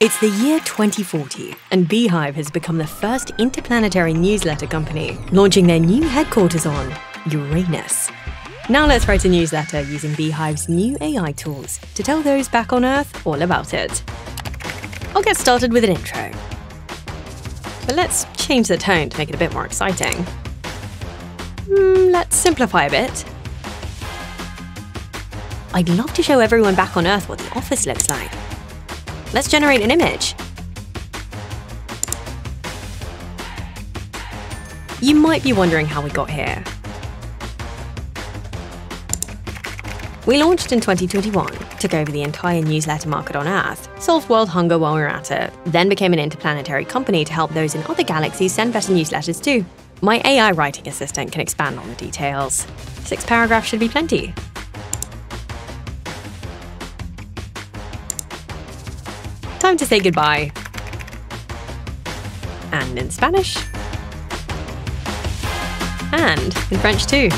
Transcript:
It's the year 2040, and beehiiv has become the first interplanetary newsletter company, launching their new headquarters on Uranus. Now let's write a newsletter using beehiiv's new AI tools to tell those back on Earth all about it. I'll get started with an intro. But let's change the tone to make it a bit more exciting. Let's simplify a bit. I'd love to show everyone back on Earth what the office looks like. Let's generate an image. You might be wondering how we got here. We launched in 2021, took over the entire newsletter market on Earth, solved world hunger while we were at it, then became an interplanetary company to help those in other galaxies send better newsletters too. My AI writing assistant can expand on the details. 6 paragraphs should be plenty. Time to say goodbye. And in Spanish. And in French too.